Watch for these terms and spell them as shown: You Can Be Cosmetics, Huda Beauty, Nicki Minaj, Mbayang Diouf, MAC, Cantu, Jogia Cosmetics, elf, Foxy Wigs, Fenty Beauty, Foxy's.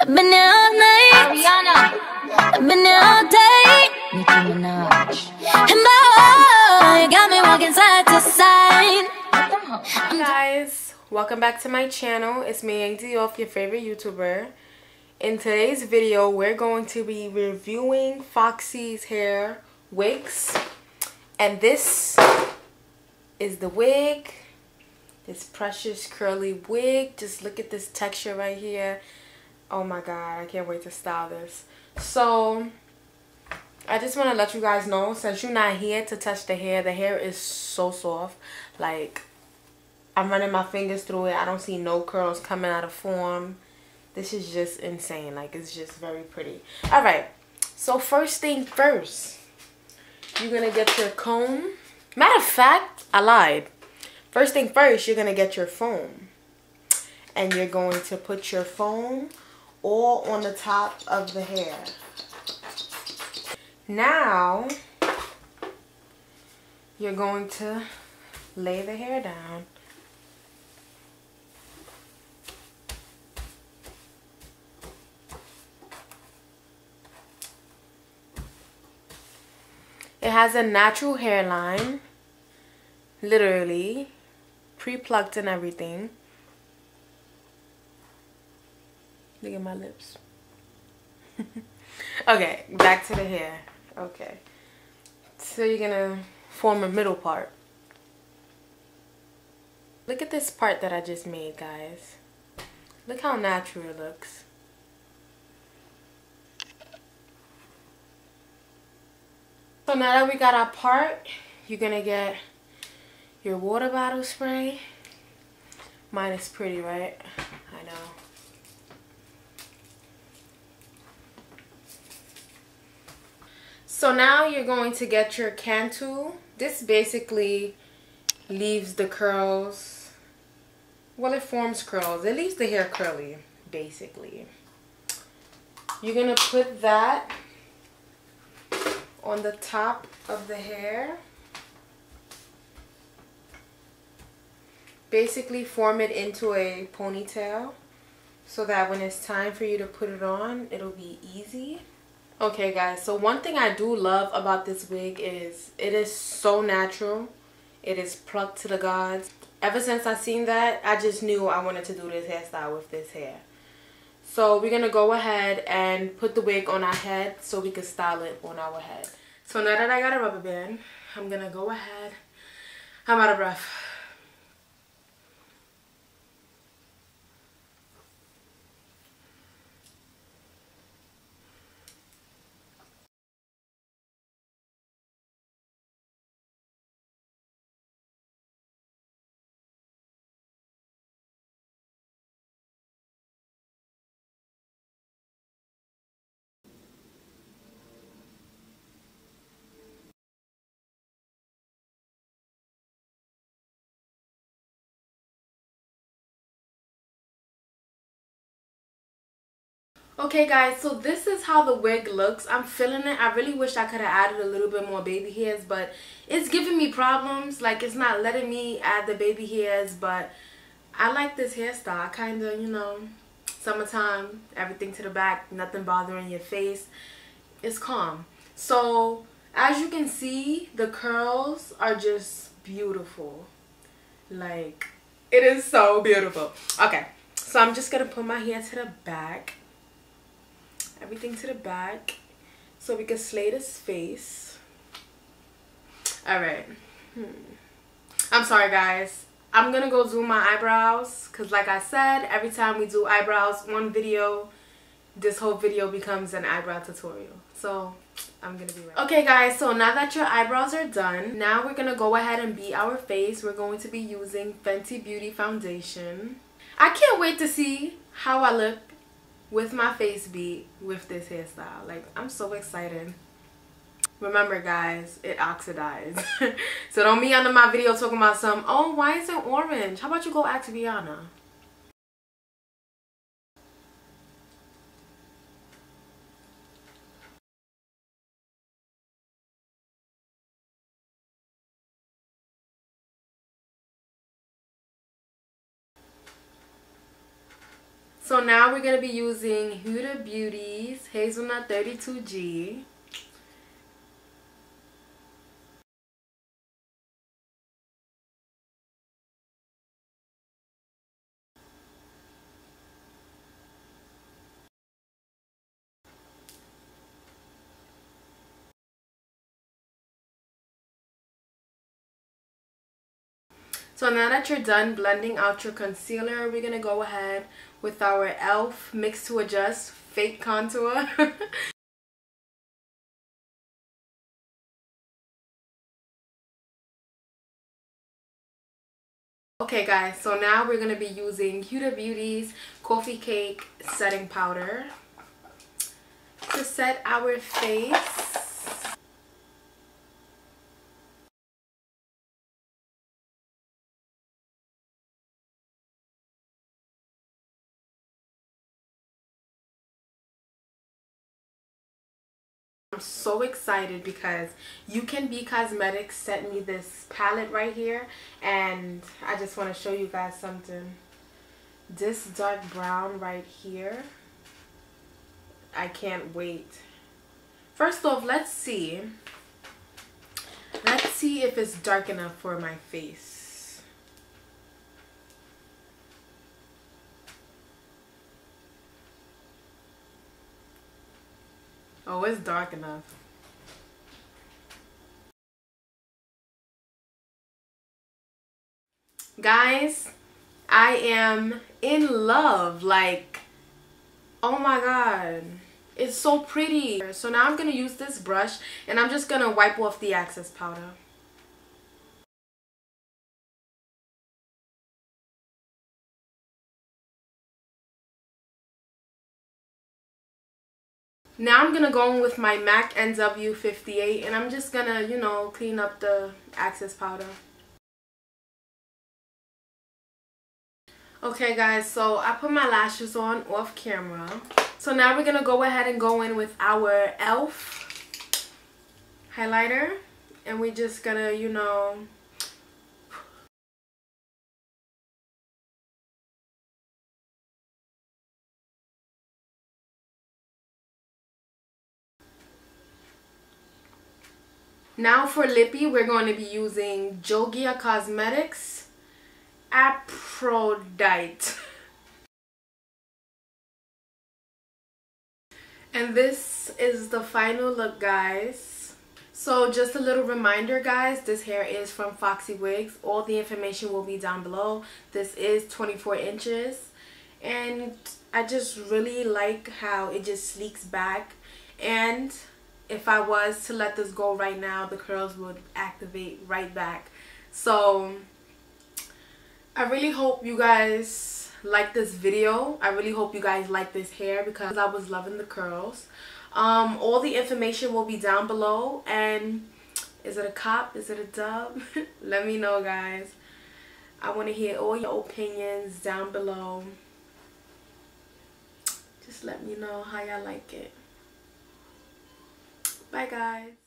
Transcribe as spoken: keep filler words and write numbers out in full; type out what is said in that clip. I've been here all night, Ariana. I've been here all day, Nicki Minaj. And boy, you got me walking side to side. Hey guys, welcome back to my channel. It's Mbayang Diouf, your favorite YouTuber. In today's video, we're going to be reviewing Foxy's hair wigs. And this is the wig. This precious curly wig. Just look at this texture right here. Oh my god, I can't wait to style this. So I just want to let you guys know, since you're not here to touch the hair, the hair is so soft. Like, I'm running my fingers through it. I don't see no curls coming out of form. This is just insane. Like, it's just very pretty. Alright, so first thing first, you're going to get your comb. Matter of fact, I lied. First thing first, you're going to get your foam. And you're going to put your foam all on the top of the hair. Now, you're going to lay the hair down. It has a natural hairline, literally, pre-plucked and everything. Look at my lips. Okay, back to the hair. Okay. So you're gonna form a middle part. Look at this part that I just made, guys. Look how natural it looks. So now that we got our part, you're gonna get your water bottle spray. Mine is pretty, right? I know. So now you're going to get your Cantu. This basically leaves the curls, well, it forms curls. It leaves the hair curly, basically. You're going to put that on the top of the hair. Basically form it into a ponytail so that when it's time for you to put it on, it'll be easy. Okay guys, so one thing I do love about this wig is it is so natural. It is plucked to the gods. Ever since I seen that, I just knew I wanted to do this hairstyle with this hair. So we're gonna go ahead and put the wig on our head so we can style it on our head. So now that I got a rubber band, I'm gonna go ahead. I'm out of breath. Okay guys, so this is how the wig looks. I'm feeling it. I really wish I could have added a little bit more baby hairs, but it's giving me problems. Like, it's not letting me add the baby hairs, but I like this hairstyle. Kind of, you know, summertime, everything to the back, nothing bothering your face. It's calm. So, as you can see, the curls are just beautiful. Like, it is so beautiful. Okay, so I'm just going to put my hair to the back. Everything to the back so we can slay this face. Alright. Hmm. I'm sorry guys. I'm gonna go do my eyebrows because, like I said, every time we do eyebrows one video, this whole video becomes an eyebrow tutorial. So I'm gonna be right. Okay guys, so now that your eyebrows are done, now we're gonna go ahead and beat our face. We're going to be using Fenty Beauty foundation. I can't wait to see how I look with my face beat with this hairstyle. Like, I'm so excited. Remember guys, it oxidized. So don't be under my video talking about some, oh, why is it orange? How about you go ask Rihanna? So now we're going to be using Huda Beauty's Hazelnut thirty-two G. So now that you're done blending out your concealer, we're going to go ahead with our elf Mix to Adjust Fake Contour. Okay guys, so now we're going to be using Huda Beauty's Coffee Cake Setting Powder to set our face. I'm so excited because You Can Be Cosmetics sent me this palette right here, and I just want to show you guys something. This dark brown right here, I can't wait. First off, let's see. Let's see if it's dark enough for my face. Oh, it's dark enough. Guys, I am in love. Like, oh my god. It's so pretty. So now I'm going to use this brush and I'm just going to wipe off the excess powder. Now I'm going to go in with my MAC N W fifty-eight and I'm just going to, you know, clean up the excess powder. Okay guys, so I put my lashes on off camera. So now we're going to go ahead and go in with our elf highlighter. And we're just going to, you know... Now for lippy, we're going to be using Jogia Cosmetics Aphrodite. And this is the final look, guys. So just a little reminder, guys, this hair is from Foxy Wigs. All the information will be down below. This is twenty-four inches. And I just really like how it just sleeks back. And... if I was to let this go right now, the curls would activate right back. So I really hope you guys like this video. I really hope you guys like this hair because I was loving the curls. Um, all the information will be down below. And is it a cop? Is it a dub? Let me know, guys. I want to hear all your opinions down below. Just let me know how y'all like it. Bye guys.